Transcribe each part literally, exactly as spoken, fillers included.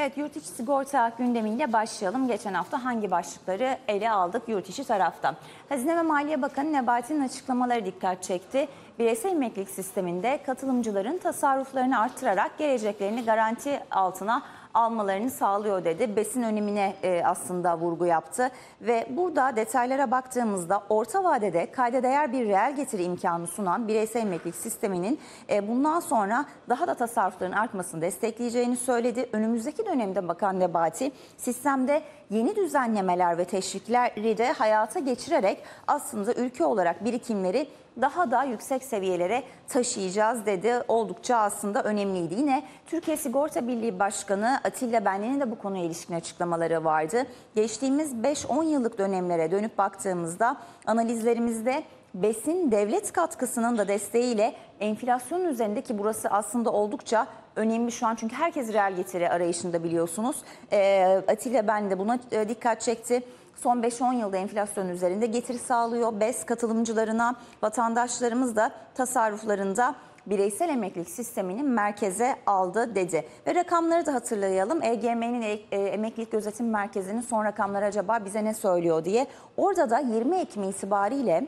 Evet, yurt içi sigorta gündemiyle başlayalım. Geçen hafta hangi başlıkları ele aldık yurt içi tarafta? Hazine ve Maliye Bakanı Nebati'nin açıklamaları dikkat çekti. Bireysel emeklilik sisteminde katılımcıların tasarruflarını artırarak geleceklerini garanti altına almalarını sağlıyor dedi. Besin önemine aslında vurgu yaptı ve burada detaylara baktığımızda orta vadede kayda değer bir reel getiri imkanı sunan bireysel emeklilik sisteminin bundan sonra daha da tasarrufların artmasını destekleyeceğini söyledi. Önümüzdeki dönemde Bakan Nebati sistemde yeni düzenlemeler ve teşvikleri de hayata geçirerek aslında ülke olarak birikimleri daha da yüksek seviyelere taşıyacağız dedi. Oldukça aslında önemliydi. Yine Türkiye Sigorta Birliği Başkanı Atilla Benli'nin de bu konuya ilişkin açıklamaları vardı. Geçtiğimiz beş on yıllık dönemlere dönüp baktığımızda analizlerimizde besin devlet katkısının da desteğiyle enflasyonun üzerindeki burası aslında oldukça önemli şu an. Çünkü herkes reel getiri arayışında biliyorsunuz. Ee, Atilla Benli de buna dikkat çekti. Son beş on yılda enflasyon üzerinde getiri sağlıyor. B E S katılımcılarına, vatandaşlarımız da tasarruflarında bireysel emeklilik sistemini merkeze aldı dedi. Ve rakamları da hatırlayalım. E G M'nin e Emeklilik Gözetim Merkezi'nin son rakamları acaba bize ne söylüyor diye. Orada da yirmi Ekim itibariyle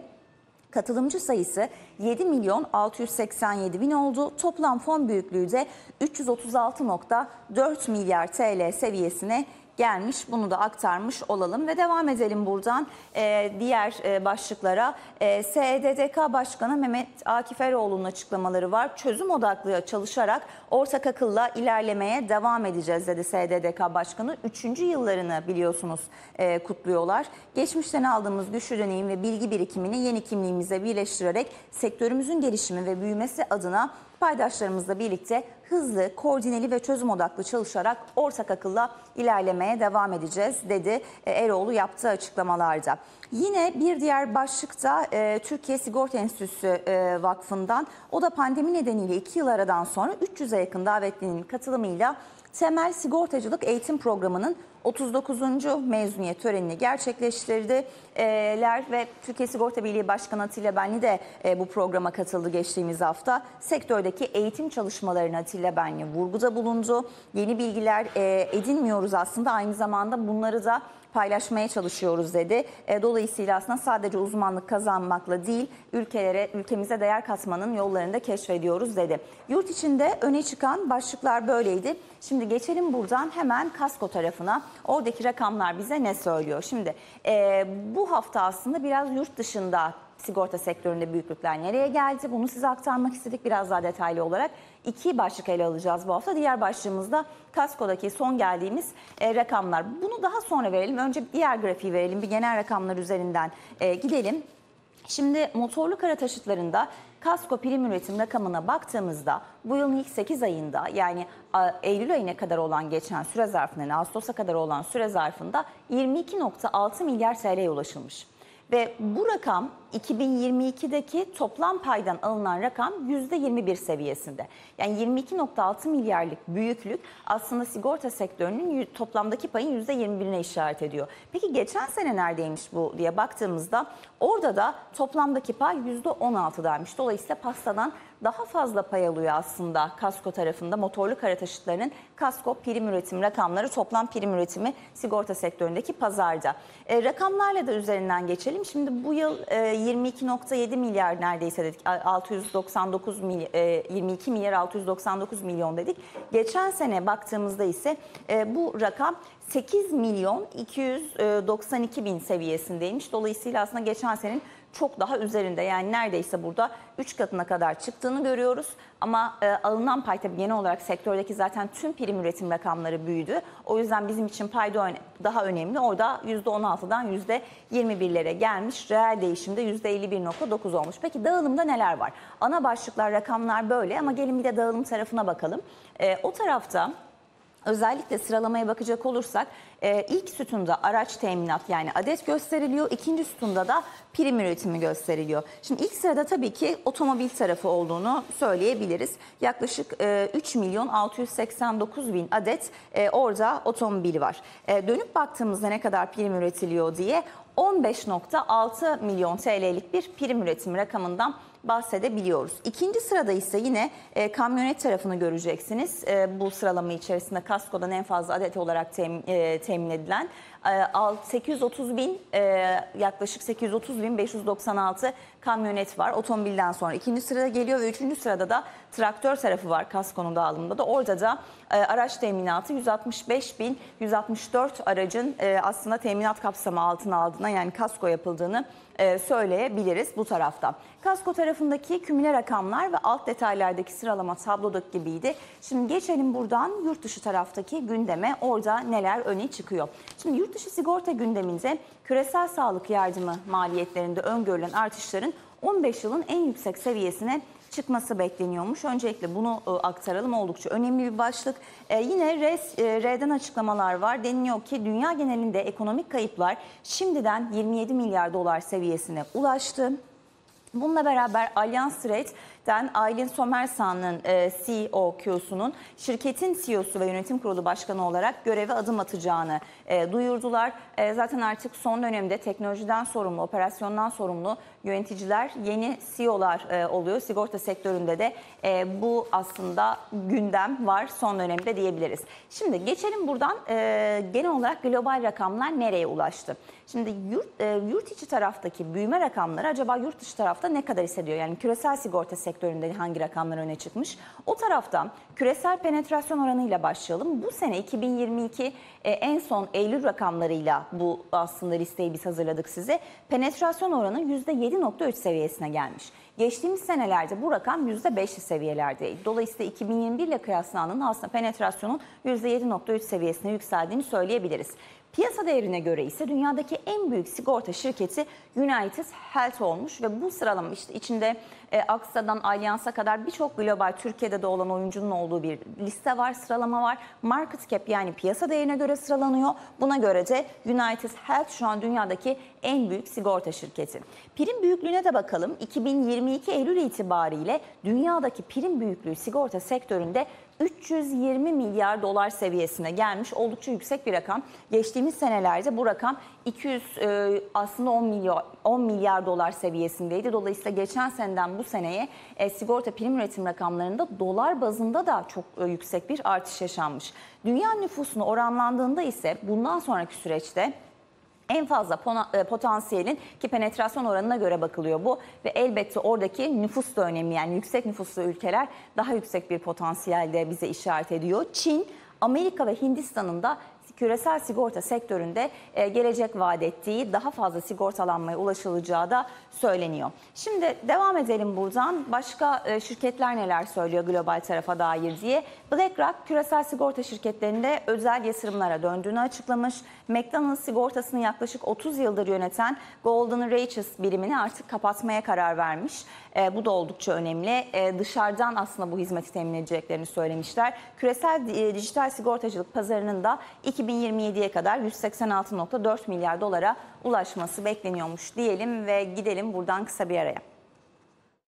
katılımcı sayısı yedi milyon altı yüz seksen yedi bin oldu. Toplam fon büyüklüğü de üç yüz otuz altı nokta dört milyar T L seviyesine gelmiş. Bunu da aktarmış olalım ve devam edelim buradan e, diğer e, başlıklara. E, S E D D K Başkanı Mehmet Akif Eroğlu'nun açıklamaları var. Çözüm odaklı çalışarak ortak akılla ilerlemeye devam edeceğiz dedi S E D D K Başkanı. Üçüncü yıllarını biliyorsunuz e, kutluyorlar. Geçmişten aldığımız güçlü deneyim ve bilgi birikimini yeni kimliğimize birleştirerek sektörümüzün gelişimi ve büyümesi adına paydaşlarımızla birlikte hızlı, koordineli ve çözüm odaklı çalışarak ortak akılla ilerlemeye devam edeceğiz dedi Eroğlu yaptığı açıklamalarda. Yine bir diğer başlıkta Türkiye Sigorta Enstitüsü Vakfı'ndan, o da pandemi nedeniyle iki yıl aradan sonra üç yüze yakın davetlinin katılımıyla Temel Sigortacılık Eğitim Programı'nın otuz dokuzuncu mezuniyet törenini gerçekleştirdiler ve Türkiye Sigorta Birliği Başkanı Atilla Benli de bu programa katıldı geçtiğimiz hafta. Sektördeki eğitim çalışmalarına Atilla Benli vurguda bulundu. Yeni bilgiler edinmiyoruz aslında, aynı zamanda bunları da paylaşmaya çalışıyoruz dedi. Dolayısıyla aslında sadece uzmanlık kazanmakla değil, ülkelere, ülkemize değer katmanın yollarını da keşfediyoruz dedi. Yurt içinde öne çıkan başlıklar böyleydi. Şimdi geçelim buradan hemen kasko tarafına. Oradaki rakamlar bize ne söylüyor? Şimdi e, bu hafta aslında biraz yurt dışında sigorta sektöründe büyüklükler nereye geldi? Bunu size aktarmak istedik biraz daha detaylı olarak. İki başlık ele alacağız bu hafta. Diğer başlığımızda kaskodaki son geldiğimiz e, rakamlar. Bunu daha sonra verelim. Önce diğer grafiği verelim. Bir genel rakamlar üzerinden e, gidelim. Şimdi motorlu kara taşıtlarında kasko prim üretim rakamına baktığımızda bu yılın ilk sekiz ayında, yani Eylül ayına kadar olan geçen süre zarfında, yani Ağustos'a kadar olan süre zarfında yirmi iki nokta altı milyar T L'ye ulaşılmış. Ve bu rakam iki bin yirmi ikideki toplam paydan alınan rakam yüzde yirmi bir seviyesinde. Yani yirmi iki nokta altı milyarlık büyüklük aslında sigorta sektörünün toplamdaki payın yüzde yirmi birine işaret ediyor. Peki geçen sene neredeymiş bu diye baktığımızda orada da toplamdaki pay yüzde on altıdaymış. Dolayısıyla pastadan daha fazla pay alıyor aslında kasko tarafında. Motorlu kara taşıtlarının kasko prim üretim rakamları, toplam prim üretimi sigorta sektöründeki pazarda. E, rakamlarla da üzerinden geçelim. Şimdi bu yıl e, yirmi iki nokta yedi milyar neredeyse dedik. altı yüz doksan dokuz milyar, yirmi iki milyar altı yüz doksan dokuz milyon dedik. Geçen sene baktığımızda ise bu rakam sekiz milyon iki yüz doksan iki bin seviyesindeymiş. Dolayısıyla aslında geçen senenin çok daha üzerinde, yani neredeyse burada üç katına kadar çıktığını görüyoruz. Ama e, alınan pay tabii genel olarak sektördeki zaten tüm prim üretim rakamları büyüdü. O yüzden bizim için pay daha önemli. Orada yüzde on altıdan yüzde yirmi birlere gelmiş. Reel değişimde yüzde elli bir nokta dokuz olmuş. Peki dağılımda neler var? Ana başlıklar, rakamlar böyle ama gelin bir de dağılım tarafına bakalım. E, o tarafta özellikle sıralamaya bakacak olursak e, ilk sütunda araç teminat, yani adet gösteriliyor. İkinci sütunda da prim üretimi gösteriliyor. Şimdi ilk sırada tabii ki otomobil tarafı olduğunu söyleyebiliriz. Yaklaşık e, üç milyon altı yüz seksen dokuz bin adet e, orada otomobil var. E, dönüp baktığımızda ne kadar prim üretiliyor diye on beş nokta altı milyon T L'lik bir prim üretimi rakamından bahsedebiliyoruz. İkinci sırada ise yine e, kamyonet tarafını göreceksiniz. E, bu sıralama içerisinde kaskodan en fazla adet olarak tem, e, temin edilen sekiz yüz otuz bin yaklaşık sekiz yüz otuz bin beş yüz doksan altı kamyonet var. Otomobilden sonra ikinci sırada geliyor ve üçüncü sırada da traktör tarafı var kaskonun dağılımında da. Orada da e, araç teminatı yüz altmış beş bin yüz altmış dört aracın e, aslında teminat kapsamı altına aldığına, yani kasko yapıldığını e, söyleyebiliriz bu tarafta. Kasko tarafındaki kümüle rakamlar ve alt detaylardaki sıralama tablodaki gibiydi. Şimdi geçelim buradan yurt dışı taraftaki gündeme. Orada neler öne çıkıyor? Şimdi yurt dışı sigorta gündeminde küresel sağlık yardımı maliyetlerinde öngörülen artışların on beş yılın en yüksek seviyesine çıkması bekleniyormuş. Öncelikle bunu aktaralım, oldukça önemli bir başlık. Ee, yine res, R'den açıklamalar var. Deniliyor ki dünya genelinde ekonomik kayıplar şimdiden yirmi yedi milyar dolar seviyesine ulaştı. Bununla beraber Allianz Trade'den Aylin Somersan'ın e, C E O'sunun şirketin C E O'su ve yönetim kurulu başkanı olarak göreve adım atacağını e, duyurdular. E, zaten artık son dönemde teknolojiden sorumlu, operasyondan sorumlu yöneticiler yeni C E O'lar e, oluyor. Sigorta sektöründe de e, bu aslında gündem var son dönemde diyebiliriz. Şimdi geçelim buradan e, genel olarak global rakamlar nereye ulaştı? Şimdi yurt, e, yurt içi taraftaki büyüme rakamları acaba yurt dışı tarafta ne kadar hissediyor? Yani küresel sigorta sektöründe hangi rakamlar öne çıkmış? O taraftan küresel penetrasyon oranıyla başlayalım. Bu sene iki bin yirmi iki e, en son Eylül rakamlarıyla bu aslında listeyi biz hazırladık size. Penetrasyon oranı yüzde yedi nokta üç seviyesine gelmiş. Geçtiğimiz senelerde bu rakam yüzde beş seviyelerdeydi. Dolayısıyla iki bin yirmi bir ile kıyaslandığında aslında penetrasyonun yüzde yedi nokta üç seviyesine yükseldiğini söyleyebiliriz. Piyasa değerine göre ise dünyadaki en büyük sigorta şirketi United Health olmuş ve bu sıralama işte içinde e, Aksa'dan Allianz'a kadar birçok global, Türkiye'de de olan oyuncunun olduğu bir liste var, sıralama var. Market cap, yani piyasa değerine göre sıralanıyor. Buna göre de United Health şu an dünyadaki en büyük sigorta şirketi. Prim büyüklüğüne de bakalım. iki bin yirmi iki Eylül itibariyle dünyadaki prim büyüklüğü sigorta sektöründe üç yüz yirmi milyar dolar seviyesine gelmiş. Oldukça yüksek bir rakam. Geçtiğimiz senelerde bu rakam iki yüz aslında on milyar, on milyar dolar seviyesindeydi. Dolayısıyla geçen seneden bu seneye e, sigorta prim üretim rakamlarında dolar bazında da çok e, yüksek bir artış yaşanmış. Dünya nüfusuna oranlandığında ise bundan sonraki süreçte en fazla potansiyelin, ki penetrasyon oranına göre bakılıyor bu, ve elbette oradaki nüfus da önemli. Yani yüksek nüfuslu ülkeler daha yüksek bir potansiyelde bize işaret ediyor. Çin, Amerika ve Hindistan'ın da küresel sigorta sektöründe gelecek vaat ettiği, daha fazla sigortalanmaya ulaşılacağı da söyleniyor. Şimdi devam edelim buradan. Başka şirketler neler söylüyor global tarafa dair diye. BlackRock küresel sigorta şirketlerinde özel yatırımlara döndüğünü açıklamış. McDonald's sigortasını yaklaşık otuz yıldır yöneten Golden Reaches birimini artık kapatmaya karar vermiş. Bu da oldukça önemli. Dışarıdan aslında bu hizmeti temin edeceklerini söylemişler. Küresel dijital sigortacılık pazarının da iki bin yirmi yediye kadar yüz seksen altı nokta dört milyar dolara ulaşması bekleniyormuş diyelim ve gidelim buradan kısa bir araya.